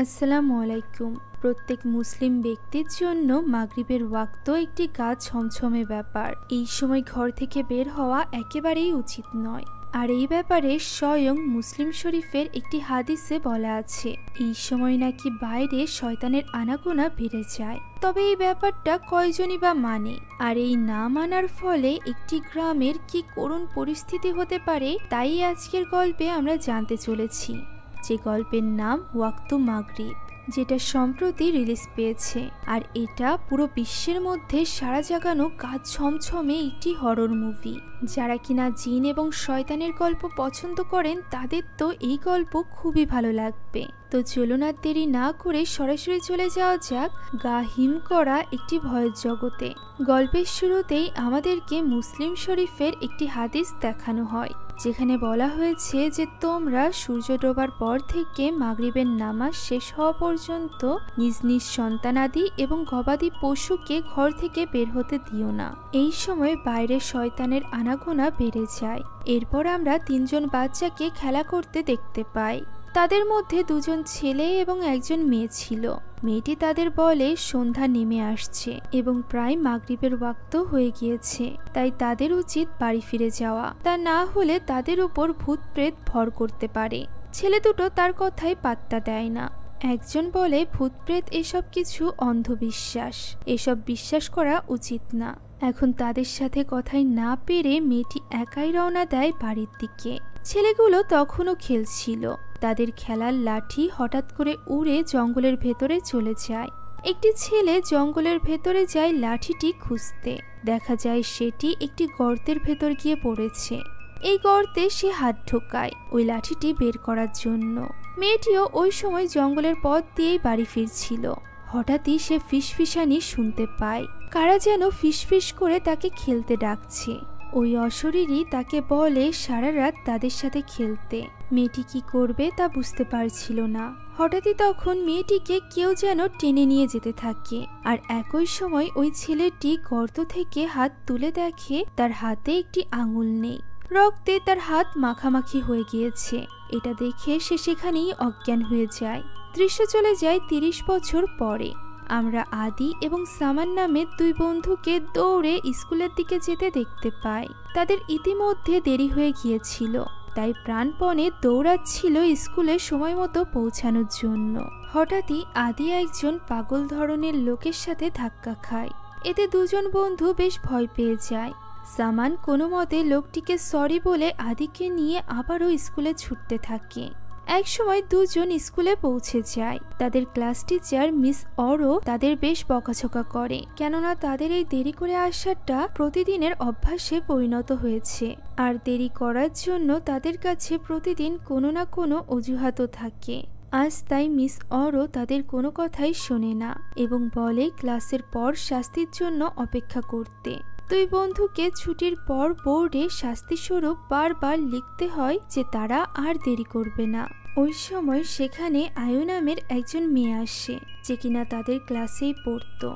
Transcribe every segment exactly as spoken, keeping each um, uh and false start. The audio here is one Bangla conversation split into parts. আসসালামু আলাইকুম। প্রত্যেক মুসলিম ব্যক্তির জন্য মাগরিবের ওয়াক্ত একটি কাজ ছমছমে ব্যাপার। এই সময় ঘর থেকে বের হওয়া একেবারেই উচিত নয়। আর এই ব্যাপারে স্বয়ং মুসলিম শরীফের একটি হাদিসে বলা আছে, এই সময় নাকি বাইরে শয়তানের আনাগোনা বেড়ে যায়। তবে এই ব্যাপারটা কয়জনই বা মানে? আর এই না মানার ফলে একটি গ্রামের কি করুণ পরিস্থিতি হতে পারে, তাই আজকের গল্পে আমরা জানতে চলেছি, যে গল্পের নাম ওয়াক্ত মাগরিব, যেটা সম্প্রতি রিলিজ পেয়েছে। আর এটা পুরো বিশ্বের মধ্যে সাড়া জাগানো কাজ ছমছমে একটি হরর মুভি। যারা কিনা জিন এবং শয়তানের গল্প পছন্দ করেন তাদের তো এই গল্প খুবই ভালো লাগবে। তো চলুন আর দেরি না করে সরাসরি চলে যাওয়া যাক গা হিম করা একটি ভয়ের জগতে। গল্পের শুরুতেই আমাদেরকে মুসলিম শরীফের একটি হাদিস দেখানো হয়, যেখানে বলা হয়েছে যে তোমরা সূর্য ডোবার পর থেকে মাগরিবের নামাজ শেষ হওয়া পর্যন্ত নিজ নিজ সন্তানাদি এবং গবাদি পশুকে ঘর থেকে বের হতে দিও না। এই সময় বাইরে শয়তানের আনাগোনা বেড়ে যায়। এরপর আমরা তিনজন বাচ্চাকে খেলা করতে দেখতে পাই। তাদের মধ্যে দুজন ছেলে এবং একজন মেয়ে ছিল। মেয়েটি তাদের বলে সন্ধ্যা নেমে আসছে এবং প্রায় মাগরিবের ওয়াক্ত হয়ে গিয়েছে, তাই তাদের উচিত বাড়ি ফিরে যাওয়া, তা না হলে তাদের উপর ভূত প্রেত ভর করতে পারে। ছেলে দুটো তার কথায় পাত্তা দেয় না। একজন বলে, ভূত প্রেত এসব কিছু অন্ধবিশ্বাস, এসব বিশ্বাস করা উচিত না। এখন তাদের সাথে কথাই না পেরে মেয়েটি একাই রওনা দেয় বাড়ির দিকে। ছেলেগুলো তখনও খেলছিল। তাদের খেলার লাঠি হঠাৎ করে উড়ে জঙ্গলের ভেতরে চলে যায়। একটি ছেলে জঙ্গলের ভেতরে যায় লাঠিটি খুঁজতে। দেখা যায় সেটি একটি গর্তের ভেতর গিয়ে পড়েছে। এই গর্তে সে হাত ঢোকায় ওই লাঠিটি বের করার জন্য। মেয়েটিও ওই সময় জঙ্গলের পথ দিয়েই বাড়ি ফিরছিল। হঠাৎই সে ফিসফিসানি শুনতে পায়। কারা যেন ফিসফিস করে তাকে খেলতে ডাকছে। ওই অশরীরী তাকে বলে সারা রাত তাদের সাথে খেলতে। মেয়েটি কি করবে তা বুঝতে পারছিল না। হঠাৎই তখন মেয়েটিকে কেউ যেন টেনে নিয়ে যেতে থাকে। আর একই সময় ওই ছেলেটি গর্ত থেকে হাত তুলে দেখে তার হাতে একটি আঙুল নেই, রক্তে তার হাত মাখামাখি হয়ে গিয়েছে। এটা দেখে সে সেখানেই অজ্ঞান হয়ে যায়। দৃশ্য চলে যায় তিরিশ বছর পরে। আমরা আদি এবং সামান নামের দুই বন্ধুকে দৌড়ে স্কুলের দিকে যেতে দেখতে পাই। তাদের ইতিমধ্যে দেরি হয়ে গিয়েছিল, তাই প্রাণপণে দৌড়াচ্ছিল স্কুলে সময় মতো পৌঁছানোর জন্য। হঠাৎই আদি একজন পাগল ধরনের লোকের সাথে ধাক্কা খায়। এতে দুজন বন্ধু বেশ ভয় পেয়ে যায়। সামান কোনো মতে লোকটিকে সরি বলে আদিকে নিয়ে আবারও স্কুলে ছুটতে থাকে। একসময় দুজন স্কুলে পৌঁছে যায়। তাদের ক্লাস টিচার মিস অরও তাদের বেশ বকাঝকা করে, কেননা তাদের এই দেরি করে আসাটা প্রতিদিনের অভ্যাসে পরিণত হয়েছে। আর দেরি করার জন্য তাদের কাছে প্রতিদিন কোনো না কোনো অজুহাতও থাকে। আজ তাই মিস অরও তাদের কোনো কথাই শোনে না এবং বলে ক্লাসের পর শাস্তির জন্য অপেক্ষা করতে। দুই বন্ধুকে ছুটির পর বোর্ডে শাস্তিস্বরূপ বারবার লিখতে হয় যে তারা আর দেরি করবে না। ওই সময় সেখানে আয়ু নামের একজন মেয়ে আসে, যে কিনা তাদের ক্লাসেই পড়তো।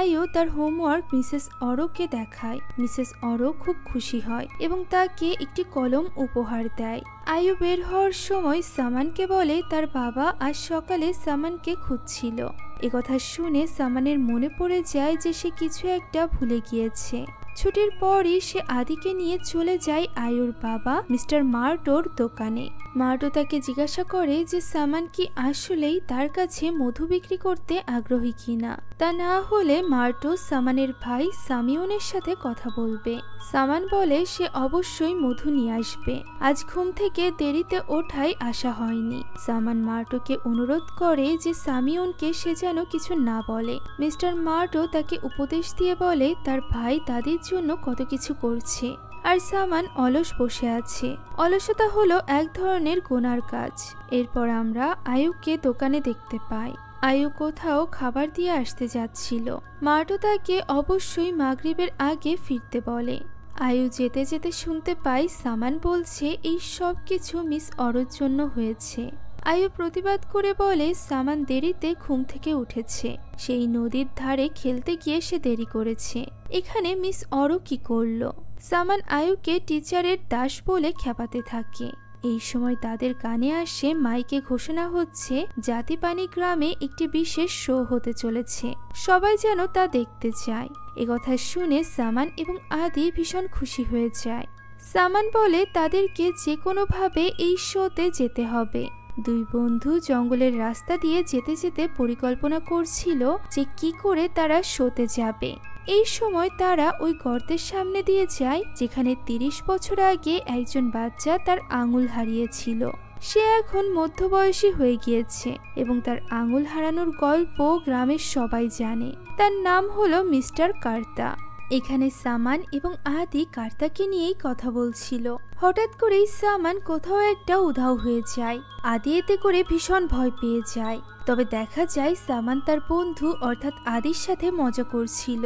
আয়ু তার হোমওয়ার্ক মিসেস অরোকে দেখায়। মিসেস অরো খুব খুশি হয় এবং তাকে একটি কলম উপহার দেয়। আয়ু বের হওয়ার সময় সামানকে বলে তার বাবা আজ সকালে সামানকে খুঁজছিল। একথা শুনে সামানের মনে পড়ে যায় যে সে কিছু একটা ভুলে গিয়েছে। ছুটির পরই সে আদিকে নিয়ে চলে যায় আয়ুর বাবা মিস্টার মার্টোর দোকানে। মার্টো তাকে জিজ্ঞাসা করে যে সামান কি আসলেই তার কাছে মধু বিক্রি করতে আগ্রহী কিনা, তা না হলে মার্টো সামানের ভাই সামিউনের সাথে কথা বলবে। সামান বলে সে অবশ্যই মধু নিয়ে আসবে, আজ ঘুম থেকে দেরিতে ওঠায় আসা হয়নি। সামান মার্টোকে অনুরোধ করে যে সামিউনকে সে যেন কিছু না বলে। মিস্টার মার্টো তাকে উপদেশ দিয়ে বলে তার ভাই তাদের জন্য কত কিছু করছে, আর সামান অলস বসে আছে। অলসতা হলো এক ধরনের গোনার কাজ। এরপর আমরা আয়ুকে দোকানে দেখতে পাই। আয়ু কোথাও খাবার দিয়ে আসতে যাচ্ছিল। মার্টো তাকে অবশ্যই মাগরিবের আগে ফিরতে বলে। আয়ু যেতে যেতে শুনতে পাই সামান বলছে এই সব কিছু মিস অরোর জন্য হয়েছে। আয়ু প্রতিবাদ করে বলে সামান দেরিতে ঘুম থেকে উঠেছে, সেই নদীর ধারে খেলতে গিয়ে সে দেরি করেছে। এখানে মিস অরো কি করলো? সামান আয়ুকে টিচারের দাস বলে খ্যাপাতে থাকে। এই সময় তাদের কানে আসে মাইকে ঘোষণা হচ্ছে জাতিপানি গ্রামে একটি বিশেষ শো হতে চলেছে, সবাই যেন তা দেখতে চায়। এ কথা শুনে সামান এবং আদি ভীষণ খুশি হয়ে যায়। সামান বলে তাদেরকে যে কোনোভাবে এই শোতে যেতে হবে। দুই বন্ধু জঙ্গলের রাস্তা দিয়ে যেতে যেতে পরিকল্পনা করছিল যে কি করে তারা শোতে যাবে। এই সময় তারা ওই গর্তের সামনে দিয়ে যায় যেখানে তিরিশ বছর আগে একজন বাচ্চা তার আঙুল হারিয়েছিল। সে এখন মধ্যবয়সী হয়ে গিয়েছে এবং তার আঙুল হারানোর গল্প গ্রামের সবাই জানে। তার নাম হলো মিস্টার কার্তা। এখানে সামান এবং আদি কার্তাকে নিয়েই কথা বলছিল। হঠাৎ করেই সামান কোথাও একটা উধাও হয়ে যায়। আদি এতে করে ভীষণ ভয় পেয়ে যায়। তবে দেখা যায় সামান তার বন্ধু অর্থাৎ আদির সাথে মজা করছিল।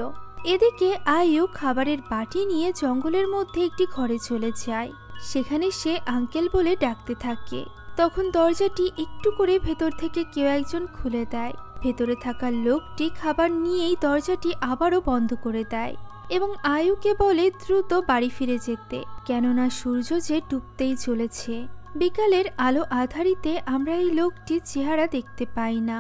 এদিকে আয়ু খাবারের বাটি নিয়ে জঙ্গলের মধ্যে একটি ঘরে চলে যায়। সেখানে সে আঙ্কেল বলে ডাকতে থাকে। তখন দরজাটি একটু করে ভেতর থেকে কেউ একজন খুলে দেয়। ভেতরে থাকা লোকটি খাবার নিয়েই দরজাটি আবারও বন্ধ করে দেয় এবং আয়ুকে বলে দ্রুত বাড়ি ফিরে যেতে, কেননা সূর্য যে ডুবতেই চলেছে। বিকালের আলো আধারিতে আমরা এই লোকটির চেহারা দেখতে পাই না।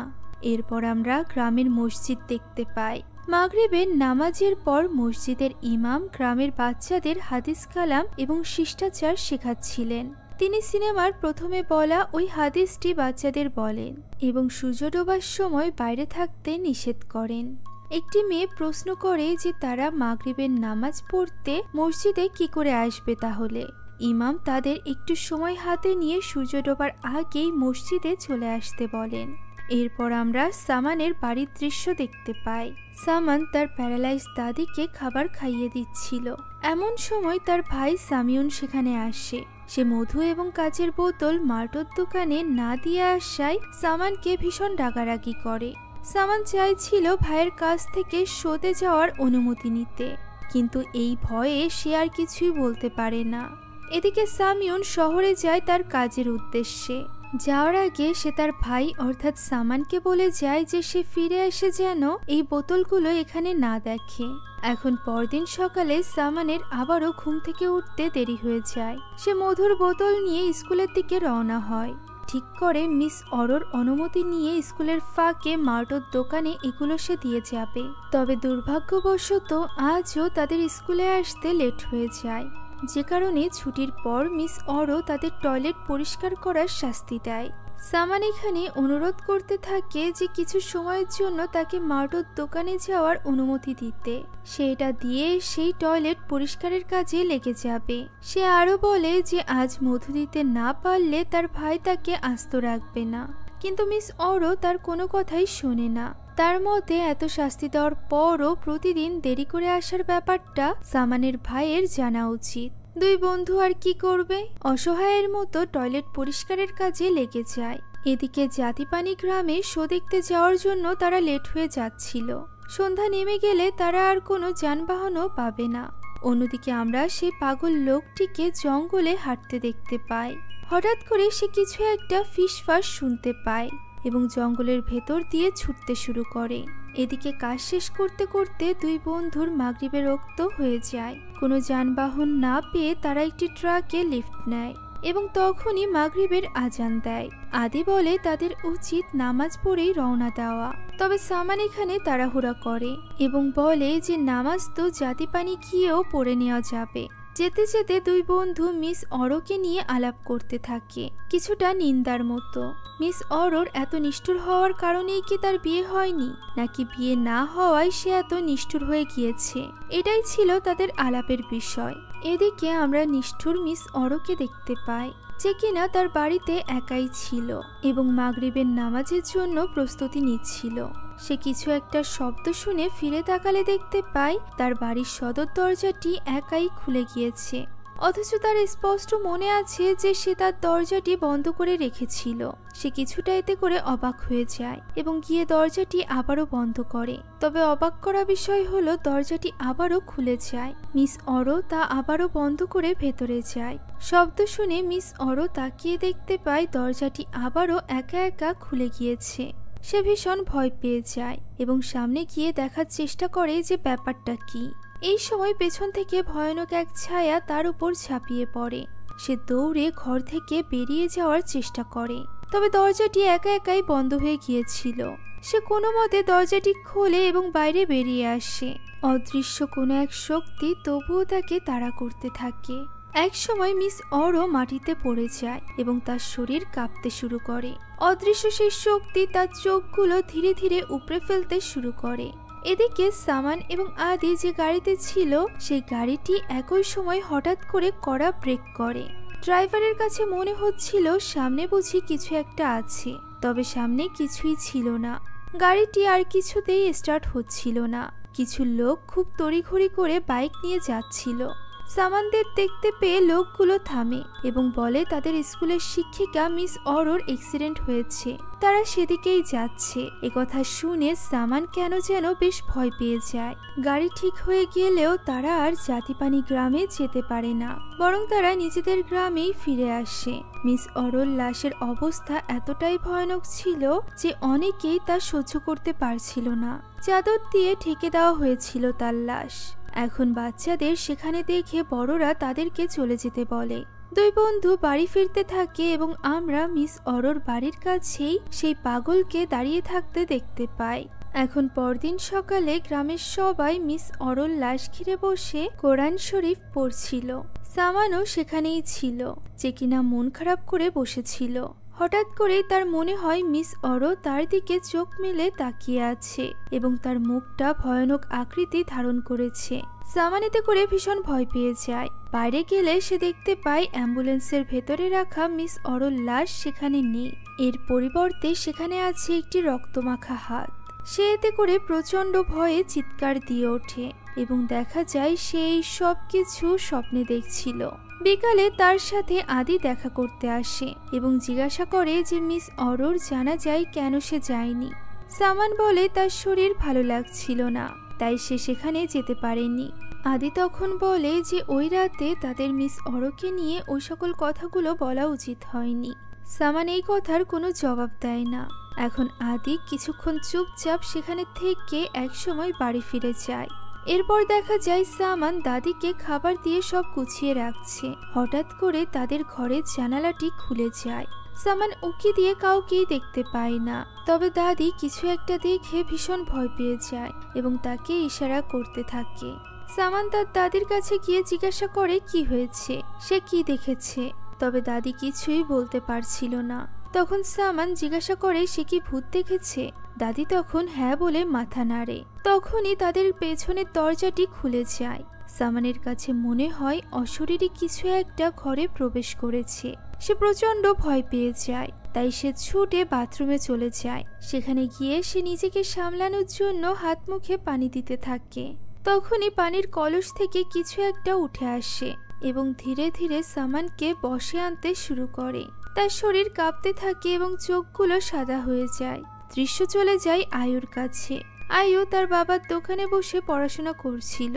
এরপর আমরা গ্রামের মসজিদ দেখতে পাই। মাগরিবের নামাজের পর মসজিদের ইমাম গ্রামের বাচ্চাদের হাদিস কালাম এবং শিষ্টাচার শেখাচ্ছিলেন। তিনি সিনেমার প্রথমে বলা ওই হাদিসটি বাচ্চাদের বলেন এবং সূর্য ডোবার সময় বাইরে থাকতে নিষেধ করেন। একটি মেয়ে প্রশ্ন করে যে তারা মাগরিবের নামাজ পড়তে মসজিদে কি করে আসবে। তাহলে ইমাম তাদের একটু সময় হাতে নিয়ে সূর্য ডোবার আগেই মসজিদে চলে আসতে বলেন। এরপর আমরা সামানের বাড়ির দৃশ্য দেখতে পাই। সামান তার প্যারালাইজ দাদিকে খাবার খাইয়ে দিচ্ছিল। এমন সময় তার ভাই সামিউন সেখানে আসে। সে মধু এবং কাচের বোতল মার্টোর দোকানে না দিয়ে আসায় সামানকে ভীষণ রাগারাগি করে। সামান চাইছিল ভাইয়ের কাছ থেকে শোতে যাওয়ার অনুমতি নিতে, কিন্তু এই ভয়ে সে আর কিছুই বলতে পারে না। এদিকে সামিউন শহরে যায় তার কাজের উদ্দেশ্যে। যাওয়ার আগে সে তার ভাই অর্থাৎ সামানকে বলে যায় যে সে ফিরে এসে যেন এই বোতলগুলো এখানে না দেখে। এখন পরদিন সকালে সামানের আবারও ঘুম থেকে উঠতে দেরি হয়ে যায়। সে মধুর বোতল নিয়ে স্কুলের দিকে রওনা হয়। ঠিক করে মিস অরোর অনুমতি নিয়ে স্কুলের ফাঁকে মার্টোর দোকানে এগুলো সে দিয়ে যাবে। তবে দুর্ভাগ্যবশত আজও তাদের স্কুলে আসতে লেট হয়ে যায়, যে কারণে ছুটির পর মিস অরো তাদের টয়লেট পরিষ্কার করার শাস্তি দেয়। সামান এখানে অনুরোধ করতে থাকে যে কিছু সময়ের জন্য তাকে মার্টোর দোকানে যাওয়ার অনুমতি দিতে, সেটা দিয়ে সেই টয়লেট পরিষ্কারের কাজে লেগে যাবে। সে আরও বলে যে আজ মধু দিতে না পারলে তার ভাই তাকে আস্ত রাখবে না, কিন্তু মিস অরো তার কোনো কথাই শোনে না। তার মতে এত শাস্তি দেওয়ার পরও প্রতিদিন দেরি করে আসার ব্যাপারটা সামানের ভাইয়ের জানা উচিত। দুই বন্ধু আর কি করবে, অসহায়ের মতো টয়লেট পরিষ্কারের কাজে লেগে যায়। এদিকে জাতিপানি গ্রামে শো দেখতে যাওয়ার জন্য তারা লেট হয়ে যাচ্ছিল। সন্ধ্যা নেমে গেলে তারা আর কোনো যানবাহনও পাবে না। অন্যদিকে আমরা সেই পাগল লোকটিকে জঙ্গলে হাঁটতে দেখতে পাই। হঠাৎ করে সে কিছু একটা ফিসফাস শুনতে পায় এবং জঙ্গলের ভেতর দিয়ে ছুটতে শুরু করে। এদিকে কাজ শেষ করতে করতে দুই বন্ধুর মাগরিবের ওয়াক্ত হয়ে যায়। কোনো যানবাহন না পেয়ে তারা একটি ট্রাকে লিফট নেয় এবং তখনই মাগরিবের আজান দেয়। আদি বলে তাদের উচিত নামাজ পড়েই রওনা দেওয়া, তবে সামান এখানে তাড়াহুড়া করে এবং বলে যে নামাজ তো জাতিপানি গিয়েও পড়ে নেওয়া যাবে। যেতে যেতে দুই বন্ধু মিস অরোকে নিয়ে আলাপ করতে থাকে, কিছুটা নিন্দার মতো। মিস অরোর এত নিষ্ঠুর হওয়ার কারণেই কি তার বিয়ে হয়নি, নাকি বিয়ে না হওয়ায় সে এত নিষ্ঠুর হয়ে গিয়েছে, এটাই ছিল তাদের আলাপের বিষয়। এদিকে আমরা নিষ্ঠুর মিস অরোকে দেখতে পাই, যে কিনা তার বাড়িতে একাই ছিল এবং মাগরিবের নামাজের জন্য প্রস্তুতি নিচ্ছিল। সে কিছু একটা শব্দ শুনে ফিরে তাকালে দেখতে পায় তার বাড়ির সদর দরজাটি একাই খুলে গিয়েছে, অথচ তার স্পষ্ট মনে আছে যে সে তার দরজাটি বন্ধ করে রেখেছিল। সে কিছুটা এতে করে অবাক হয়ে যায় এবং গিয়ে দরজাটি আবারও বন্ধ করে। তবে অবাক করা বিষয় হলো দরজাটি আবারও খুলে যায়। মিস অরো তা আবারও বন্ধ করে ভেতরে যায়। শব্দ শুনে মিস অরো তাকিয়ে দেখতে পায় দরজাটি আবারও একা একা খুলে গিয়েছে। সে ভীষণ ভয় পেয়ে যায় এবং সামনে গিয়ে দেখার চেষ্টা করে যে ব্যাপারটা কি। এই সময় পেছন থেকে ভয়ানক এক ছায়া তার উপর ঝাঁপিয়ে পড়ে। সে দৌড়ে ঘর থেকে বেরিয়ে যাওয়ার চেষ্টা করে, তবে দরজাটি একা একাই বন্ধ হয়ে গিয়েছিল। সে কোনো মতে দরজাটি খোলে এবং বাইরে বেরিয়ে আসে। অদৃশ্য কোনো এক শক্তি তবুও তাকে তাড়া করতে থাকে। এক সময় মিস অরও মাটিতে পড়ে যায় এবং তার শরীর কাঁপতে শুরু করে। অদৃশ্য সেই শক্তি তার চোখগুলো ধীরে ধীরে উপড়ে ফেলতে শুরু করে। এদিকে সামান এবং আদি যে গাড়িতে ছিল সেই গাড়িটি একই সময় হঠাৎ করে কড়া ব্রেক করে। ড্রাইভারের কাছে মনে হচ্ছিল সামনে বুঝি কিছু একটা আছে, তবে সামনে কিছুই ছিল না। গাড়িটি আর কিছুতেই স্টার্ট হচ্ছিল না। কিছু লোক খুব তড়িঘড়ি করে বাইক নিয়ে যাচ্ছিল। সামানদের দেখতে পেয়ে লোকগুলো থামে এবং বলে তাদের স্কুলের শিক্ষিকা মিস অরোর অ্যাক্সিডেন্ট হয়েছে, তারা সেদিকেই যাচ্ছে। একথা শুনে সামান কেন যেন বেশ ভয় পেয়ে যায়। গাড়ি ঠিক হয়ে গেলেও তারা আর জাতিপানি গ্রামে যেতে পারে না, বরং তারা নিজেদের গ্রামেই ফিরে আসে। মিস অরোর লাশের অবস্থা এতটাই ভয়ানক ছিল যে অনেকেই তা সহ্য করতে পারছিল না। চাদর দিয়ে ঢেকে দেওয়া হয়েছিল তার লাশ। এখন বাচ্চাদের সেখানে দেখে বড়রা তাদেরকে চলে যেতে বলে। দুই বন্ধু বাড়ি ফিরতে থাকে এবং আমরা মিস অরোর বাড়ির কাছেই সেই পাগলকে দাঁড়িয়ে থাকতে দেখতে পাই। এখন পরদিন সকালে গ্রামের সবাই মিস অরোর লাশ ঘিরে বসে কোরআন শরীফ পড়ছিল। সামানও সেখানেই ছিল, যে কিনা মন খারাপ করে বসেছিল। হঠাৎ করে তার মনে হয় মিস অরো তার দিকে চোখ মেলে তাকিয়ে আছে এবং তার মুখটা ভয়ানক আকৃতি ধারণ করেছে। সামানিতে করে ভীষণ ভয় পেয়ে যায়। বাইরে গেলে সে দেখতে পায় অ্যাম্বুলেন্সের ভেতরে রাখা মিস অরোর লাশ সেখানে নেই, এর পরিবর্তে সেখানে আছে একটি রক্তমাখা হাত। সে এতে করে প্রচণ্ড ভয়ে চিৎকার দিয়ে ওঠে এবং দেখা যায় সে এই সব কিছু স্বপ্নে দেখছিল। বিকালে তার সাথে আদি দেখা করতে আসে এবং জিজ্ঞাসা করে যে মিস অরোর জানা যায় কেন সে যায়নি। সামান বলে তার শরীর ভালো লাগছিল না, তাই সে সেখানে যেতে পারেনি। আদি তখন বলে যে ওই রাতে তাদের মিস অরোকে নিয়ে ওই সকল কথাগুলো বলা উচিত হয়নি। সামান এই কথার কোনো জবাব দেয় না। এখন আদি কিছুক্ষণ চুপচাপ সেখানে থেকে একসময় বাড়ি ফিরে যায়। এরপর দেখা যায় সামান দাদিকে খাবার দিয়ে সব গুছিয়ে রাখছে। হঠাৎ করে তাদের ঘরের জানালাটি খুলে যায়। সামান উকি দিয়ে কাউকেই দেখতে পায় না, তবে দাদি কিছু একটা দেখে ভীষণ ভয় পেয়ে যায় এবং তাকে ইশারা করতে থাকে। সামান তার দাদির কাছে গিয়ে জিজ্ঞাসা করে কি হয়েছে, সে কি দেখেছে, তবে দাদি কিছুই বলতে পারছিল না। তখন সামান জিজ্ঞাসা করে সে কি ভূত দেখেছে। দাদি তখন হ্যাঁ বলে মাথা নাড়ে। তখনই তাদের পেছনের দরজাটি খুলে যায়। সামানের কাছে মনে হয় অশরীরী কিছু একটা ঘরে প্রবেশ করেছে। সে প্রচণ্ড ভয় পেয়ে যায়, তাই সে ছুটে বাথরুমে চলে যায়। সেখানে গিয়ে সে নিজেকে সামলানোর জন্য হাত মুখে পানি দিতে থাকে। তখনই পানির কলস থেকে কিছু একটা উঠে আসে এবং ধীরে ধীরে সামানকে বসে আনতে শুরু করে। তার শরীর কাঁপতে থাকে এবং চোখগুলো সাদা হয়ে যায়। দৃশ্য চলে যায় আয়ুর কাছে। আয়ু তার বাবার দোকানে বসে পড়াশোনা করছিল।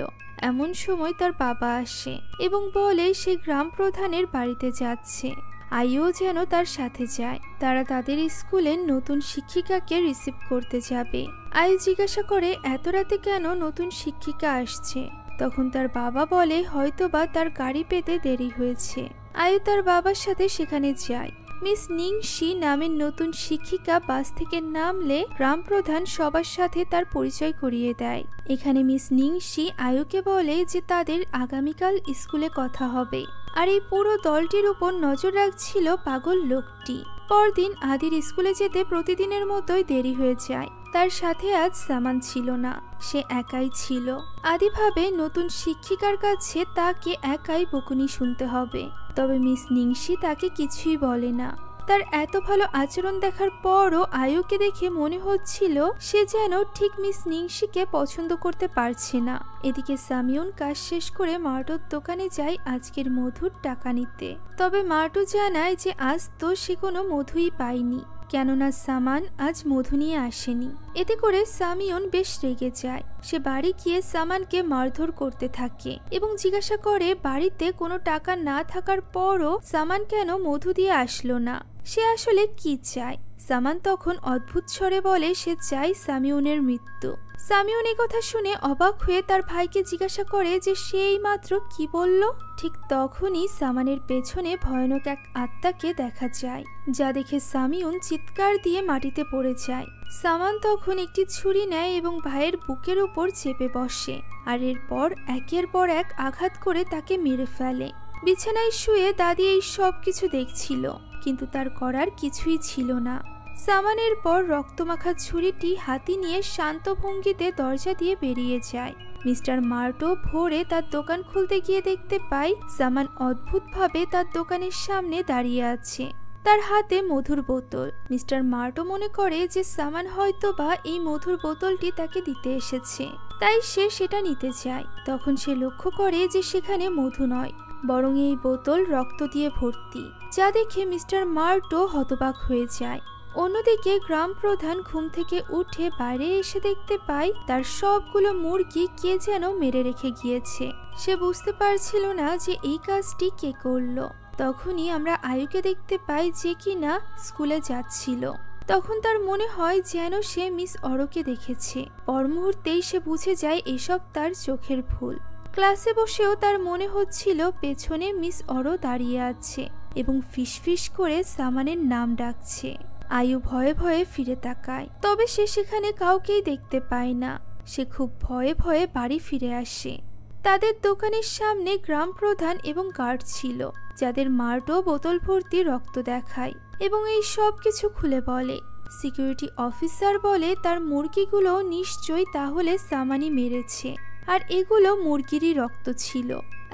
এমন সময় তার বাবা আসে এবং বলে সে গ্রাম প্রধানের বাড়িতে যাচ্ছে। আয়ু যেন তার সাথে যায়। তারা তাদের স্কুলের নতুন শিক্ষিকাকে রিসিভ করতে যাবে। আয়ু জিজ্ঞাসা করে এত রাতে কেন নতুন শিক্ষিকা আসছে। তখন তার বাবা বলে হয়তোবা তার গাড়ি পেতে দেরি হয়েছে। আয়ু তার বাবার সাথে সেখানে যায়। মিস নিংশি নামের নতুন শিক্ষিকা বাস থেকে নামলে গ্রাম প্রধান সবার সাথে তার পরিচয় করিয়ে দেয়। এখানে মিস নিংশি আয়ুকে বলে যে তাদের আগামীকাল স্কুলে কথা হবে, আর এই পুরো দলটির উপর নজর রাখছিল পাগল লোকটি। পরদিন আদির স্কুলে যেতে প্রতিদিনের মতোই দেরি হয়ে যায়। তার সাথে আজ সামান ছিল না, সে একাই ছিল। আদি ভাবে নতুন শিক্ষিকার কাছে তাকে একাই বকুনি শুনতে হবে, তবে মিস নিংশি তাকে কিছুই বলে না। তার এত ভালো আচরণ দেখার পরও আয়ুকে দেখে মনে হচ্ছিল সে যেন ঠিক মিস নিংশিকে পছন্দ করতে পারছে না। এদিকে সামিউন কাজ শেষ করে মার্টোর দোকানে যায় আজকের মধুর টাকা নিতে, তবে মার্টো জানায় যে আজ তো সে কোনো মধুই পায়নি, কেননা সামান আজ মধু নিয়ে আসেনি। এতে করে সামিউন বেশ রেগে যায়। সে বাড়ি গিয়ে সামানকে মারধর করতে থাকে এবং জিজ্ঞাসা করে বাড়িতে কোনো টাকা না থাকার পরও সামান কেন মধু দিয়ে আসলো না, সে আসলে কি চায়। সামান তখন অদ্ভুত স্বরে বলে সে চায় সামিউনের মৃত্যু। সামিউন এই কথা শুনে অবাক হয়ে তার ভাইকে জিজ্ঞাসা করে যে সে এইমাত্র কি বলল। ঠিক তখনই সামানের পেছনে ভয়ানক এক আত্মাকে দেখা যায়, যা দেখে সামিউন চিৎকার দিয়ে মাটিতে পড়ে যায়। সামান তখন একটি ছুরি নেয় এবং ভাইয়ের বুকের উপর চেপে বসে, আর এরপর একের পর এক আঘাত করে তাকে মেরে ফেলে। বিছানায় শুয়ে দাদি এই সব কিছু দেখছিল, কিন্তু তার করার কিছুই ছিল না। সামানের পর রক্তমাখা ছুরিটি হাতি নিয়ে শান্ত ভঙ্গিতে দরজা দিয়ে বেরিয়ে যায়। মিস্টার মার্টো ভোরে তার দোকান খুলতে গিয়ে দেখতে পায় সামান অদ্ভুতভাবে তার দোকানের সামনে দাঁড়িয়ে আছে, তার হাতে মধুর বোতল। মিস্টার মার্টো মনে করে যে সামান হয়তো বা এই মধুর বোতলটি তাকে দিতে এসেছে, তাই সে সেটা নিতে চায়। তখন সে লক্ষ্য করে যে সেখানে মধু নয়, বরং এই বোতল রক্ত দিয়ে ভর্তি, যা দেখে মিস্টার মার্টো হতবাক হয়ে যায়। অন্যদিকে গ্রাম প্রধান ঘুম থেকে উঠে বাইরে এসে দেখতে পায় তার সবগুলো মুরগি কে যেন মেরে রেখে গিয়েছে। সে বুঝতে পারছিল না যে এই কাজটি কে করলো। তখনই আমরা আয়ুকে দেখতে পাই, যে কিনা স্কুলে যাচ্ছিল। তখন তার মনে হয় যেন সে মিস অরোকে দেখেছে। পর মুহূর্তেই সে বুঝে যায় এসব তার চোখের ভুল। ক্লাসে বসেও তার মনে হচ্ছিল পেছনে মিস অরো দাঁড়িয়ে আছে এবং ফিসফিস করে সামানের নাম ডাকছে। আয়ু ভয়ে ভয়ে ফিরে তাকায়, তবে সে সেখানে কাউকেই দেখতে পায় না। সে খুব ভয়ে ভয়ে বাড়ি ফিরে আসে। তাদের দোকানের সামনে গ্রাম প্রধান এবং গার্ড ছিল, যাদের মার্টো বোতল ভর্তি রক্ত দেখায় এবং এই সব কিছু খুলে বলে। সিকিউরিটি অফিসার বলে তার মুরগিগুলো নিশ্চয়ই তাহলে সামানি মেরেছে, আর এগুলো মুরগিরই রক্ত ছিল।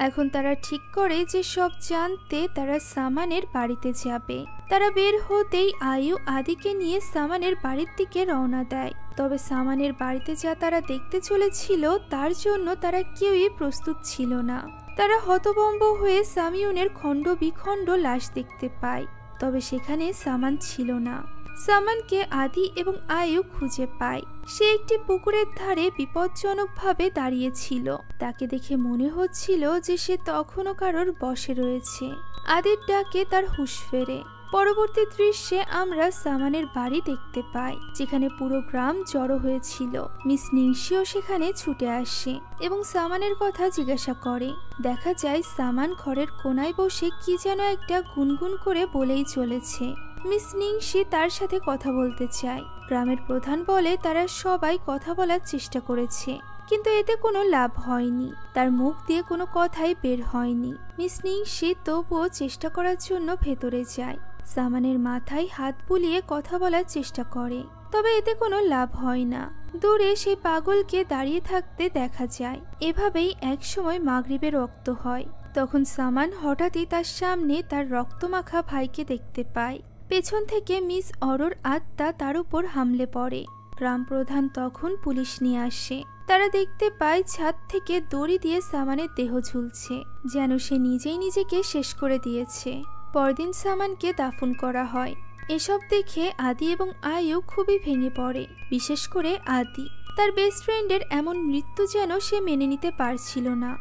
এখন তারা ঠিক করে যে সব জানতে তারা সামানের বাড়িতে যাবে। তারা বের হতেই আয়ু আদিকে নিয়ে সামানের বাড়ির দিকে রওনা দেয়। তবে সামানের বাড়িতে যা তারা দেখতে চলেছিল তার জন্য তারা কেউই প্রস্তুত ছিল না। তারা হতভম্ব হয়ে সামিউনের খণ্ড বিখণ্ড লাশ দেখতে পায়, তবে সেখানে সামান ছিল না। সামানকে আদি এবং আয়ু খুঁজে পায়। সে একটি পুকুরের ধারে বিপজ্জনকভাবে দাঁড়িয়েছিল। তাকে দেখে মনে হচ্ছিল যে সে তখনও কারোর বশে রয়েছে। আদির ডাকে তার হুঁশ ফেরে। পরবর্তী দৃশ্যে আমরা সামানের বাড়ি দেখতে পাই, যেখানে পুরো গ্রাম জড়ো হয়েছিল। মিস নিংশিও সেখানে ছুটে আসে এবং সামানের কথা জিজ্ঞাসা করে। দেখা যায় সামান ঘরের কোনায় বসে কি যেন একটা গুনগুন করে বলেই চলেছে। মিস নিংশি তার সাথে কথা বলতে চায়। গ্রামের প্রধান বলে তারা সবাই কথা বলার চেষ্টা করেছে, কিন্তু এতে কোনো লাভ হয়নি। তার মুখ দিয়ে কোনো কথাই বের হয়নি। মিস নিংশি তবুও চেষ্টা করার জন্য ভেতরে যায়। সামানের মাথায় হাত বুলিয়ে কথা বলার চেষ্টা করে, তবে এতে কোনো লাভ হয় না। দূরে সেই পাগলকে দাঁড়িয়ে থাকতে দেখা যায়। এভাবেই একসময় মাগরিবের রক্ত হয়। তখন সামান হঠাৎই তার সামনে তার রক্তমাখা ভাইকে দেখতে পায়। পেছন থেকে মিস অরোর আত্মা তার উপর হামলে পড়ে। গ্রাম প্রধান তখন পুলিশ নিয়ে আসে। তারা দেখতে পায় ছাদ থেকে দড়ি দিয়ে সামানের দেহ ঝুলছে, যেন সে নিজেই নিজেকে শেষ করে দিয়েছে। পরদিন সামানকে দাফন করা হয়। এসব দেখে আদি এবং আয়ু খুবই ভেঙে পড়ে, বিশেষ করে আদি। তার বেস্ট ফ্রেন্ডের এমন মৃত্যু যেন সে মেনে নিতে পারছিল না।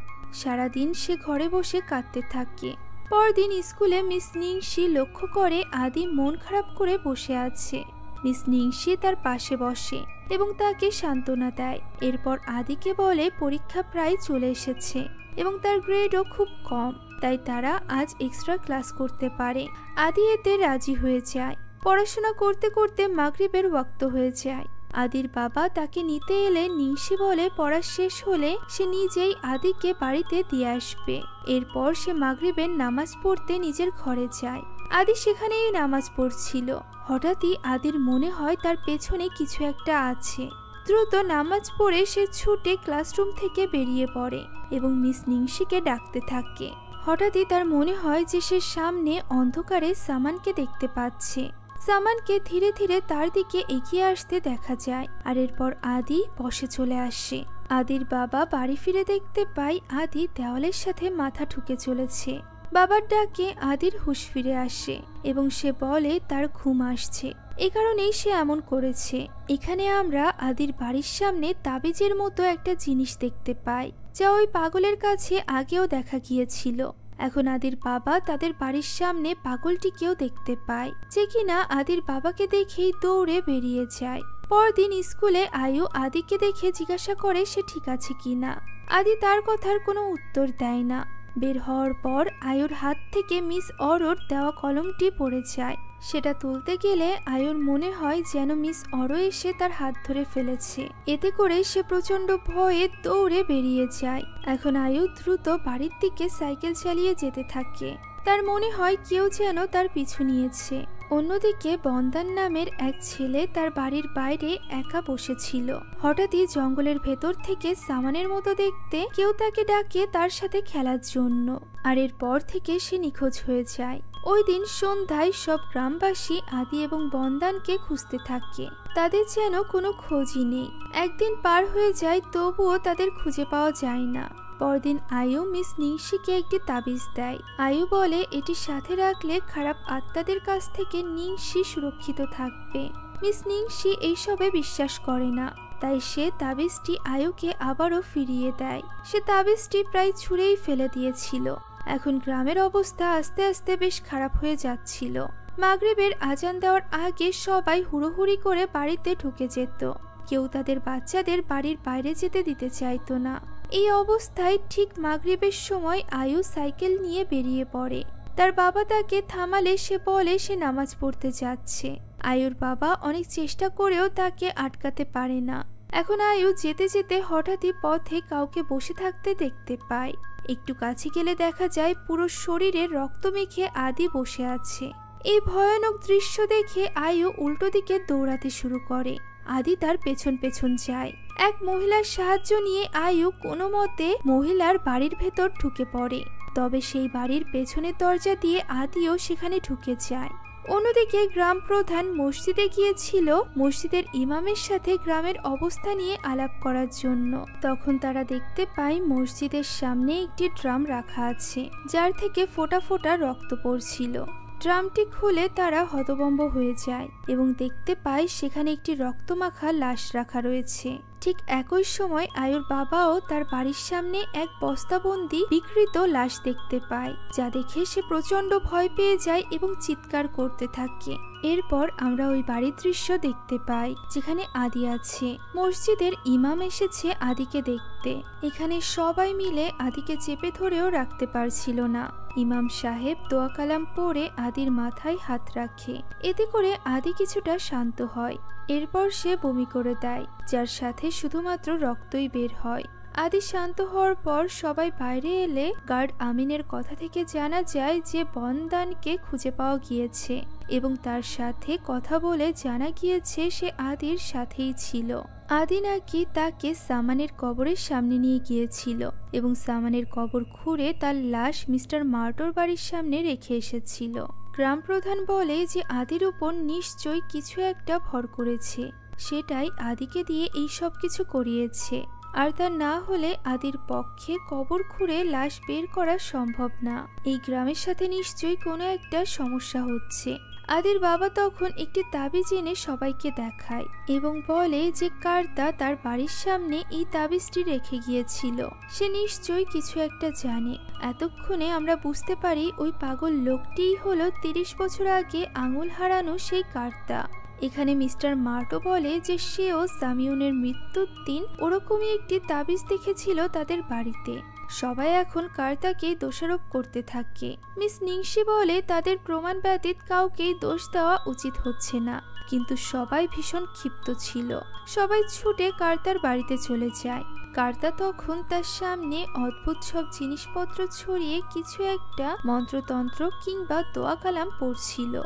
সারাদিন সে ঘরে বসে কাঁদতে থাকে। পরদিন স্কুলে মিস নিংশি লক্ষ্য করে আদি মন খারাপ করে বসে আছে। মিস নিংশি তার পাশে বসে এবং তাকে সান্ত্বনা দেয়। এরপর আদিকে বলে পরীক্ষা প্রায় চলে এসেছে এবং তার গ্রেডও খুব কম, তাই তারা আজ এক্সট্রা ক্লাস করতে পারে। আদি এতে রাজি হয়ে যায়। পড়াশোনা করতে করতে মাগরিবের ওয়াক্ত হয়ে যায়। আদির বাবা তাকে নিতে এলে নিংশি বলে পড়া শেষ হলে সে নিজেই আদিকে বাড়িতে দিয়ে আসবে। এরপর সে মাগরিবের নামাজ পড়তে নিজের ঘরে যায়। আদি সেখানেই নামাজ পড়ছিল। হঠাৎই আদির মনে হয় তার পেছনে কিছু একটা আছে। দ্রুত নামাজ পড়ে সে ছুটে ক্লাসরুম থেকে বেরিয়ে পড়ে এবং মিস নিংশিকে ডাকতে থাকে। হঠাৎই তার মনে হয় যে সে সামনে অন্ধকারে সামানকে দেখতে পাচ্ছে। সামানকে ধীরে ধীরে তার দিকে এগিয়ে আসতে দেখা যায়, আর এরপর আদি বসে চলে আসে। আদির বাবা বাড়ি ফিরে দেখতে পায় আদি দেওয়ালের সাথে মাথা ঠুকে চলেছে। বাবার ডাকে আদির হুঁশ ফিরে আসে এবং সে বলে তার ঘুম আসছে, এ কারণেই সে এমন করেছে। এখানে আমরা আদির বাড়ির সামনে তাবিজের মতো একটা জিনিস দেখতে পাই, যা ওই পাগলের কাছে আগেও দেখা গিয়েছিল। एखन आदिर बाबा तादेर बाड़ीर सामने पागलटिकेओ देखते पाय जे किना आदिर बाबाके देखेई दौड़े बेरिये जाय। परदिन स्कूले आयु आदिके देखे जिज्ञासा करे से ठीक आछे किना। आदि तार कथार कोनो उत्तर देय ना। बेर होवार पर आयुर हाथ थेके मिस अरोर देवा कलमटी पड़े जाय। सेटा तुलते गेले आयुर मने हय जेनो मिस अरो एसे तार हाथ धरे फेलेछे। एते करे से प्रचंड भये दौड़े बेरिये जाय। एखन आयु द्रुत बाड़ीर दिके साइकेल चालिये जेते थाके। तार मने हय केउ जेनो तार पिछु नियेछे। अन्यदिके बंदान नामेर एक छेले तार बाड़ीर बाइरे एका बसे छिलो। हठात् ही जंगलेर भेतर थेके सामानेर मतो देखते केउ ताके डाके तार साथे खेलार जोन्नो। आर एरपर थेके से निखोज हये जाय। ओई दिन सन्ध्याय सब ग्रामबासी आदि एबं बंदानके खुंजते थाके। तादेर जेनो कोनो खोजई नेई। एकदिन पार हये जाय तबुओ तादेर खुंजे पाओया जाय ना। परदिन आयु मिस निशी के एक ताबिज देय। आयु बोले एटी साथे राखले खराब आत्मादेर काछ थेके निशी सुरक्षित थाकबे। मिस निशी एइसबे विश्वास करे ना। ताई से ताबिजटी आयुके आबारो फिरिये देय। से ताबिजटी प्राय छुड़ेई फेले दियेछिलो। एखन ग्रामेर अवस्था आस्ते आस्ते बेश खराब हये जाच्छिलो। मागरिबेर आजान देওয়ার आगे सबाई हुड़ोहुड़ी करे बाड़ीते ढुके जेत। केउ तादेर बाच्चादेर बाड़ीर बाइरे जेते दिते चाइतो ना। এই অবস্থায় ঠিক মাগরিবের সময় আয়ু সাইকেল নিয়ে বেরিয়ে পড়ে। তার বাবা তাকে থামালে সে বলে সে নামাজ পড়তে যাচ্ছে। আয়ুর বাবা অনেক চেষ্টা করেও তাকে আটকাতে পারে না। এখন আয়ু যেতে যেতে হঠাৎই পথে কাউকে বসে থাকতে দেখতে পায়। একটু কাছে গেলে দেখা যায় পুরো শরীরে রক্ত মেখে আদি বসে আছে। এই ভয়ানক দৃশ্য দেখে আয়ু উল্টো দিকে দৌড়াতে শুরু করে। आदि तार पेछन पेछन जाए। एक महिलार साहाज्य निये आयु कोनो मते महिलार बाड़ीर भेतर ढुके पड़े। तबे सेई बाड़ीर पेछनेर दरजा दिये आदिओ सेखाने ढुके जाए। अन्यदिके ग्राम प्रधान मस्जिदे गियेछिलो मस्जिदेर इमामेर साथे ग्रामेर अवस्था निये आलाप करार जोन्नो। तखन तारा देखते पाय मस्जिदेर सामने एकटी ड्राम राखा आछे जार थेके फोटा फोटा रक्त पड़छिलो। ड्रामटी खुले तारा हतबम्ब हये जाय एबं देखते पाय सेखाने एकटी रक्तमाखा लाश राखा रयेछे। ठीक एकोई समय आयुर बाबाओ तार बाड़ीर सामने एक बस्ताबंदी बिकृत लाश देखते पाय जा देखे से प्रचंड भय पेये जाय एबं चित्कार करते थाके। एरपर आमरा ओई बाड़ीर दृश्य देखते पाई जेखाने आदि आछे। मस्जिदेर इमाम एसेछे आदिके देखते। एखाने सबाई मिले आदिके चेपे धरेओ राखते पारछिलो ना। इमाम साहेब दोया कलाम पड़े आदिर माथाय हाथ राखे। एते करे आदि किछुटा शांत हय। एरपर से बमि करे देय जार साथे शुधुमात्र रक्तई बेर हय। आदि शांत होवार पर सबाई बाइरे एले गार्ड आमिनेर कथा थेके जाना जाय जे बंदानके खुंजे पाओया गियेछे एबं तार साथे कथा बोले जाना गियेछे से आदिर साथेई छिलो। आदि नाकि ताके सामानेर कबरेर सामने निये गियेछिलो एबं सामानेर कबर खुঁড়ে तार लाश मिस्टर मार्टोर बाड़ीर सामने रेखे एसेछिलो। ग्राम प्रधान बोले जे आदिर उपर निश्चय किछु एकटा भर करेछे सेटाई आदिके दिये एई सब किछु करिয়েছে। আর তা না হলে আদির পক্ষে কবর খুঁড়ে লাশ বের করা সম্ভব না। এই গ্রামের সাথে নিশ্চয়ই কোনো একটা সমস্যা হচ্ছে। আদির বাবা তখন একটি তাবিজ এনে সবাইকে দেখায় এবং বলে যে কার্তা তার বাড়ির সামনে এই তাবিজটি রেখে গিয়েছিল। সে নিশ্চয়ই কিছু একটা জানে। এতক্ষণে আমরা বুঝতে পারি ওই পাগল লোকটিই হলো তিরিশ বছর আগে আঙুল হারানো সেই কার্তা। एखाने मिस्टर मार्टो बोले जे सेओ सामियुनेर मृत्युर दिन ओरकमई एकटी ताबिज देखेछिलो तादेर बाड़ीते। सबाई एखन कार्ताके दोषारोप करते थाके। मिस निंगशी बोले तादेर प्रमाण व्यतीत काउके दोष देवा उचित होच्छे ना। किन्तु सबाई भीषण क्षिप्त छिलो। सबाई छुटे कार्तार बाड़ीते चले जाय। कार्ता तखन तार सामने अद्भुत सब जिनिसपत्र छड़िये किछु एकटा मंत्रतंत्र किंबा दोया कलाम पड़छिलो।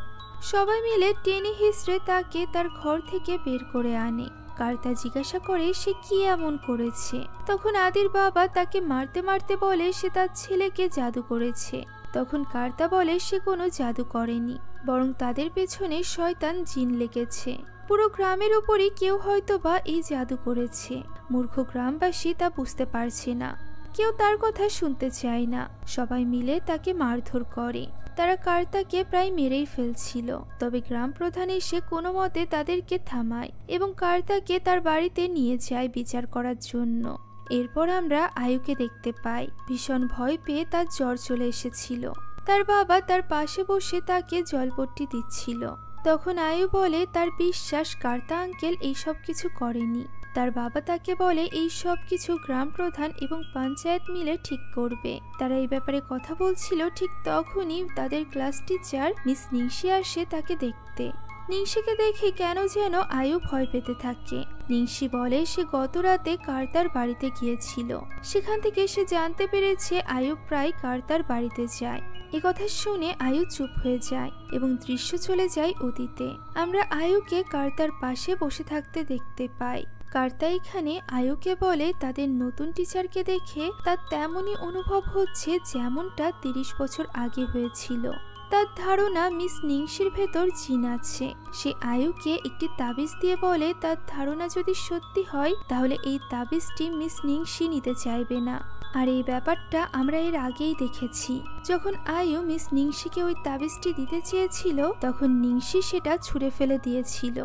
सबाई मिले टेने हिसड़े ताके तार घर थेके बेर करे आने। कार्ता जिज्ञासा करे से कि एमन करेछे। तखन आदिर बाबा ताके मारते मारते बोले से तार छेलेके जादू करेछे। तखन कार्ता बोले से कोनो जादू करेनी बरং तादेर पेछने शयतान जिन लेगेछे। পুরো গ্রামের উপরই কেউ হয়তো বা এই জাদু করেছে। মূর্খ গ্রামবাসী তা বুঝতে পারছে না। কেউ তার কথা শুনতে চায় না। সবাই মিলে তাকে মারধর করে। তারা কার্তাকে প্রায় মেরেই ফেলছিল। তবে গ্রাম প্রধান এসে কোনো মতে তাদেরকে থামায় এবং কার্তাকে তার বাড়িতে নিয়ে যায় বিচার করার জন্য। एरपर आमरा आयुके देखते पाई भीषण भय पेये तार ज्वर चले एसेछिलो। तार बाबा तार पाशे बसे ताके जलपट्टी दिच्छिलो। तखन आयु बोले तार विश्वास कार्ता आंकेल एई सब किछु करेनी। तार बाबा ताके बोले एई सब किछु ग्राम प्रधान एबं पंचायत मिले ठीक करबे। तारा एई ब्यापारे कथा बोलछिलो। ठीक तखनई तादेर क्लास टीचार मिस निशि आसे ताके देखते। निशिके देखे केन जेन आयु भय पेते थाके। निशि बोले से गत राते कार्तार बाड़ीते गियेछिलो। सेखान थेके से जानते पेरेछे आयु प्राय कार्तार बाड़ीते जाय। ए कथा शुने आयु चुप हये जाय एबं दृश्य चले जाय अतीते। आमरा आयुके कार्तार पाशे बसे थाकते देखते पाई। कार्ता एखाने आयुके बोले तादेर नतून टीचारके देखे तार तेमनई अनुभव हच्छे जेमनटा त्रिश बछर आगे हयेछिलो। तार धारणा मिस निंशिर भेतर जिन आछे। से आयुके एकटी ताबिज दिये बोले तार धारणा जदि सत्यि हय ताहले एई ताबिजटी मिस निंशि निते चाइबे ना। और ये ব্যাপারটা আমরা এর আগেই দেখেছি। যখন আয়ু মিস নিংশিকে ওই তাবিজটি দিতে চেয়েছিল তখন নিংশি সেটা ছুঁড়ে ফেলে দিয়েছিল।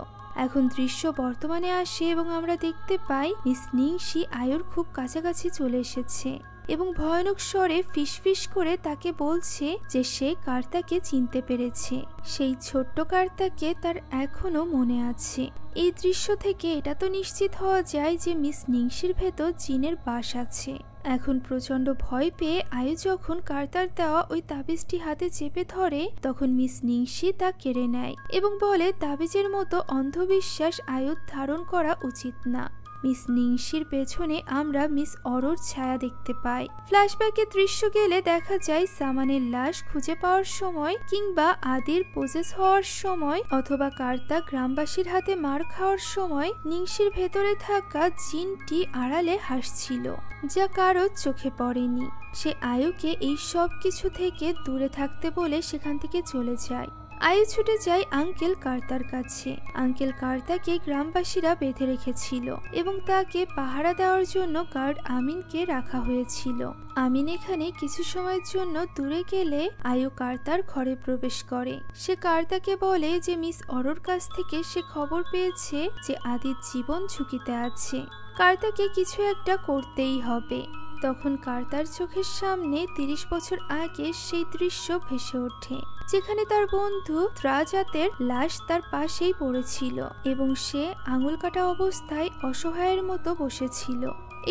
এখন দৃশ্য বর্তমানে আসে এবং আমরা দেখতে পাই মিস নিংশি আয়ুর খুব কাছাকাছি চলে এসেছে এবং ভয়ানক স্বরে ফিসফিস করে তাকে বলছে যে সে কার্তাকে চিনতে পেরেছে। সেই ছোট্ট কার্তাকে তার এখনো মনে আছে। এই দৃশ্য থেকে এটা তো নিশ্চিত হওয়া যায় যে মিস নিংশির ভেতর জিনের বাস আছে। এখন প্রচন্ড ভয় পেয়ে আয়ু যখন কার্তার দেওয়া ওই তাবিজটি হাতে চেপে ধরে তখন মিস নিংশি তা কেড়ে নেয় এবং বলে তাবিজের মতো অন্ধবিশ্বাস আয়ুর ধারণ করা উচিত না। মিস নিংশির পেছনে আমরা মিস অরোর ছায়া দেখতে পাই। ফ্ল্যাশব্যাকে দৃশ্য গেলে দেখা যায় সামানের লাশ খুঁজে পাওয়ার সময় কিংবা আদির পজেস হওয়ার সময় অথবা কার্তা গ্রামবাসীর হাতে মার খাওয়ার সময় নিংশির ভেতরে থাকা জিনটি আড়ালে হাসছিল যা কারো চোখে পড়েনি। সে আয়ুকে এই সব কিছু থেকে দূরে থাকতে বলে সেখান থেকে চলে যায়। आयु छुटे जाए आंकेल कार्तार काछे। आंकेल कार्ता के ग्रामबासीरा बेधे रेखेछिलो एबं ताके पहारा देवार जोन्नो गार्ड आमीन के रखा हुएछिलो। आमीन एखाने किछु समयेर जोन्नो दूरे गेले आयु कार्तार घरे प्रवेश करे। से कार्ताके बोले जे मिस अरोर काछ थेके से खबर पेयेछे जे आदिर जीवन झुंकिते आछे। कार्ताके किछु एकटा करतेई होबे। तखन कार्तार चोखेर सामने त्रिश बछर आगे सेई दृश्य भेसे ओठे যেখানে তার বন্ধু ত্রাজাতের লাশ তার পাশেই পড়েছিল এবং সে আঙুল কাটা অবস্থায় অসহায়ের মতো বসেছিল।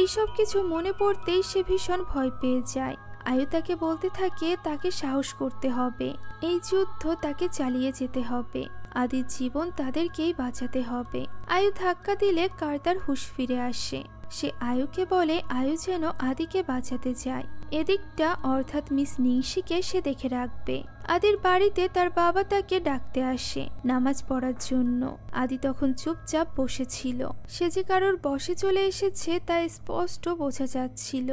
এই সব কিছু মনে পড়তেই সে ভীষণ ভয় পেয়ে যায়। আয়ু তাকে বলতে থাকে তাকে সাহস করতে হবে, এই যুদ্ধ তাকে চালিয়ে যেতে হবে, আদি জীবন তাদেরকেই বাঁচাতে হবে। আয়ু ধাক্কা দিলে কার্তার হুঁশ ফিরে আসে। সে আয়ুকে বলে আয়ু যেন আদিকে বাঁচাতে যায়। এদিকটা অর্থাৎ মিস নিংশিকে সে দেখে রাখবে। আদির বাড়িতে তার বাবা তাকে ডাকতে আসে নামাজ পড়ার জন্য। আদি তখন চুপচাপ বসেছিল। সে যে কারোর বসে চলে এসেছে তা স্পষ্ট বোঝা যাচ্ছিল।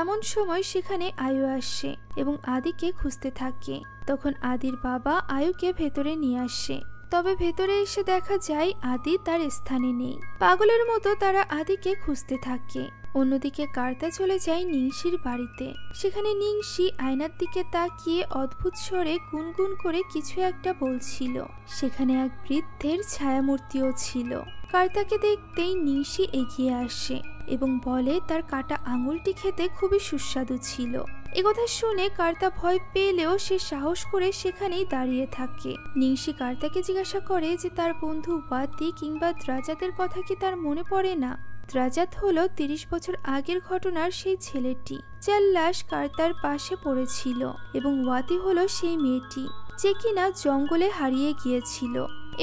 এমন সময় সেখানে আয়ু আসে এবং আদিকে খুঁজতে থাকে। তখন আদির বাবা আয়ুকে ভেতরে নিয়ে আসে। তবে ভেতরে এসে দেখা যায় আদি তার স্থানে নেই। পাগলের মতো তারা আদিকে খুঁজতে থাকে। অন্যদিকে কার্তা চলে যায় নিংশির বাড়িতে। সেখানে নিংশি আয়নার দিকে তাকিয়ে অদ্ভুত স্বরে গুনগুন করে কিছু একটা বলছিল। সেখানে এক বৃদ্ধের ছায়ামূর্তিও ছিল। কার্তাকে দেখতেই নিংশি এগিয়ে আসে এবং বলে তার কাটা আঙুলটি খেতে খুবই সুস্বাদু ছিল। এ কথা শুনে কার্তা ভয় পেলেও সে সাহস করে সেখানেই দাঁড়িয়ে থাকে। নিংশি কার্তাকে জিজ্ঞাসা করে যে তার বন্ধু ওয়াতি কিংবা দ্রাজাতের কথা কি তার মনে পড়ে না। দ্রাজাত হলো তিরিশ বছর আগের ঘটনার সেই ছেলেটি যার লাশ কার্তার পাশে পড়েছিল এবং ওয়াতি হলো সেই মেয়েটি যে কিনা জঙ্গলে হারিয়ে গিয়েছিল।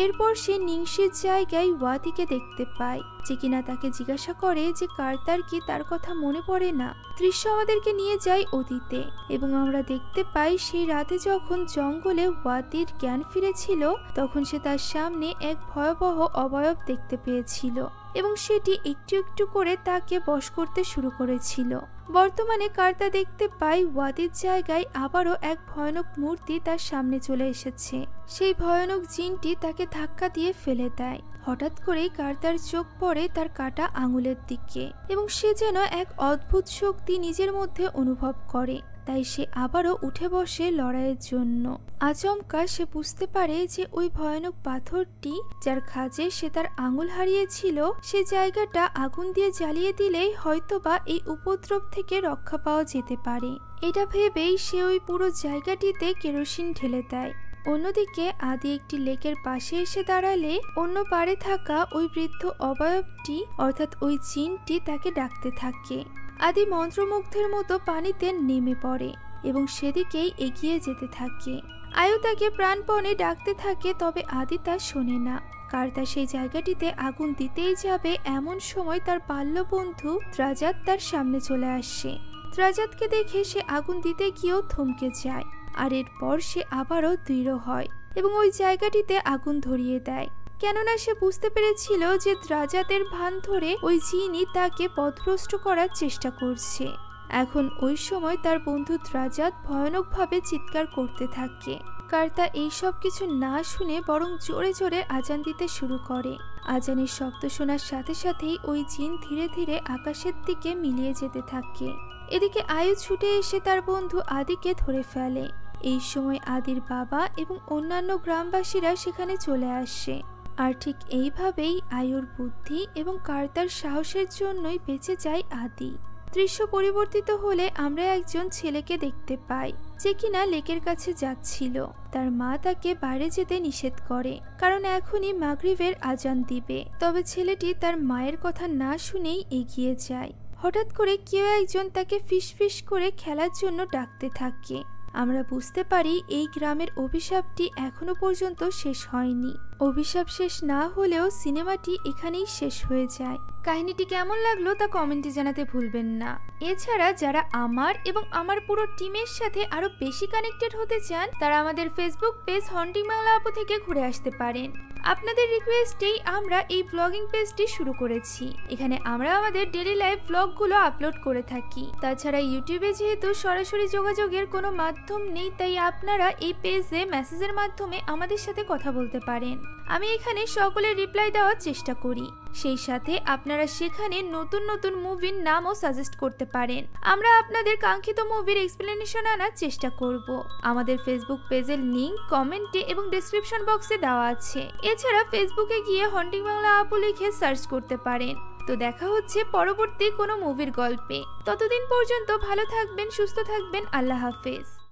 এরপর সে নিংশির জায়গায় ওয়াতিকে দেখতে পায় যে কিনা তাকে জিজ্ঞাসা করে যে কার্তার কি তার কথা মনে পড়ে না। দৃশ্য আমাদেরকে নিয়ে যায় অতীতে এবং আমরা দেখতে পাই সেই রাতে যখন জঙ্গলে ওয়াতির জ্ঞান ফিরেছিল তখন সে তার সামনে এক ভয়াবহ অবয়ব দেখতে পেয়েছিল এবং সেটি একটু একটু করে তাকে বশ করতে শুরু করেছিল। বর্তমানে কার্তা দেখতে পাই ওয়াদির জায়গায় আবারও এক ভয়ানক মূর্তি তার সামনে চলে এসেছে। সেই ভয়ানক জিনটি তাকে ধাক্কা দিয়ে ফেলে দেয়। হঠাৎ করেই কার্তার চোখ পড়ে তার কাটা আঙুলের দিকে এবং সে যেন এক অদ্ভুত শক্তি নিজের মধ্যে অনুভব করে। তাই সে আবারও উঠে বসে লড়াইয়ের জন্য। আচমকা সে বুঝতে পারে যে ওই ভয়ানক পাথরটি যার খাঁজে সে তার আঙুল হারিয়েছিল সে জায়গাটা আগুন দিয়ে জ্বালিয়ে দিলেই হয়তোবা এই উপদ্রব থেকে রক্ষা পাওয়া যেতে পারে। এটা ভেবেই সে ওই পুরো জায়গাটিতে কেরোসিন ঢেলে দেয়। অন্যদিকে আদি একটি লেকের পাশে এসে দাঁড়ালে অন্য পারে থাকা ওই বৃদ্ধ অবয়বটি অর্থাৎ ওই জিনটি তাকে ডাকতে থাকে। আদি মন্ত্রমুগ্ধের মতো পানিতে নেমে পড়ে এবং সেদিকেই এগিয়ে যেতে থাকে। আয়ু তাকে প্রাণপণে ডাকতে থাকে, তবে আদি তা শোনে না। কার্তা সেই জায়গাটিতে আগুন দিতেই যাবে এমন সময় তার বাল্য বন্ধু ত্রাজাত তার সামনে চলে আসে। ত্রাজাতকে দেখে সে আগুন দিতে গিয়েও থমকে যায় আর এরপর সে আবারও দৃঢ় হয় এবং ওই জায়গাটিতে আগুন ধরিয়ে দেয়, কেননা সে বুঝতে পেরেছিল যে ত্রাজাতের ভান ধরে ওই জিনই তাকে পথভ্রষ্ট করার চেষ্টা করছে। এখন ওই সময় তার বন্ধু ত্রাজাত ভয়ানকভাবে চিৎকার করতে থাকে। কার্তা এই সব কিছু না শুনে বরং জোরে জোরে আজান দিতে শুরু করে। আজানের শব্দ শোনার সাথে সাথেই ওই জিন ধীরে ধীরে আকাশের দিকে মিলিয়ে যেতে থাকে। এদিকে আয়ু ছুটে এসে তার বন্ধু আদিকে ধরে ফেলে। এই সময় আদির বাবা এবং অন্যান্য গ্রামবাসীরা সেখানে চলে আসে। আর ঠিক এইভাবেই আয়ুর বুদ্ধি এবং কার্তার সাহসের জন্যই বেঁচে যায় আদি। দৃশ্য পরিবর্তিত হলে আমরা একজন ছেলেকে দেখতে পাই যে কিনা লেকের কাছে যাচ্ছিল। তার মা তাকে বাইরে যেতে নিষেধ করে কারণ এখনই মাগরিবের আজান দিবে, তবে ছেলেটি তার মায়ের কথা না শুনেই এগিয়ে যায়। হঠাৎ করে কেউ একজন তাকে ফিসফিস করে খেলার জন্য ডাকতে থাকে। আমরা বুঝতে পারি এই গ্রামের অভিশাপটি এখনো পর্যন্ত শেষ হয়নি। অভিশাপ শেষ না হলেও সিনেমাটি এখানেই শেষ হয়ে যায়। কাহিনীটি কেমন লাগলো তা কমেন্টে জানাতে ভুলবেন না। এছাড়া যারা আমার এবং আমার পুরো টিমের সাথে আরো বেশি কানেক্টেড হতে চান তারা আমাদের ফেসবুক পেজ হন্টিং বাংলা আপু থেকে ঘুরে আসতে পারেন। আপনাদের রিকোয়েস্টেই আমরা এই ব্লগিং পেজটি শুরু করেছি। এখানে আমরা আমাদের ডেইলি লাইফ ব্লগগুলো আপলোড করে থাকি। তাছাড়া ইউটিউবে যেহেতু সরাসরি যোগাযোগের কোনো মাধ্যম নেই তাই আপনারা এই পেজে মেসেজের মাধ্যমে আমাদের সাথে কথা বলতে পারেন। আমি এখানে সকলের রিপ্লাই দেওয়ার চেষ্টা করি। সেই সাথে আপনারা সেখানে নতুন নতুন মুভির নামও সাজেস্ট করতে পারেন। আমরা আপনাদের কাঙ্ক্ষিত মুভির এক্সপ্লেনেশন আনার চেষ্টা করব। আমাদের ফেসবুক পেজের লিংক কমেন্টে এবং ডেসক্রিপশন বক্সে দেওয়া আছে। এছাড়া ফেসবুকে গিয়ে হন্টিং বাংলা আপু লিখে সার্চ করতে পারেন। তো দেখা হচ্ছে পরবর্তী কোনো মুভির গল্পে। ততদিন পর্যন্ত ভালো থাকবেন, সুস্থ থাকবেন। আল্লাহ হাফেজ।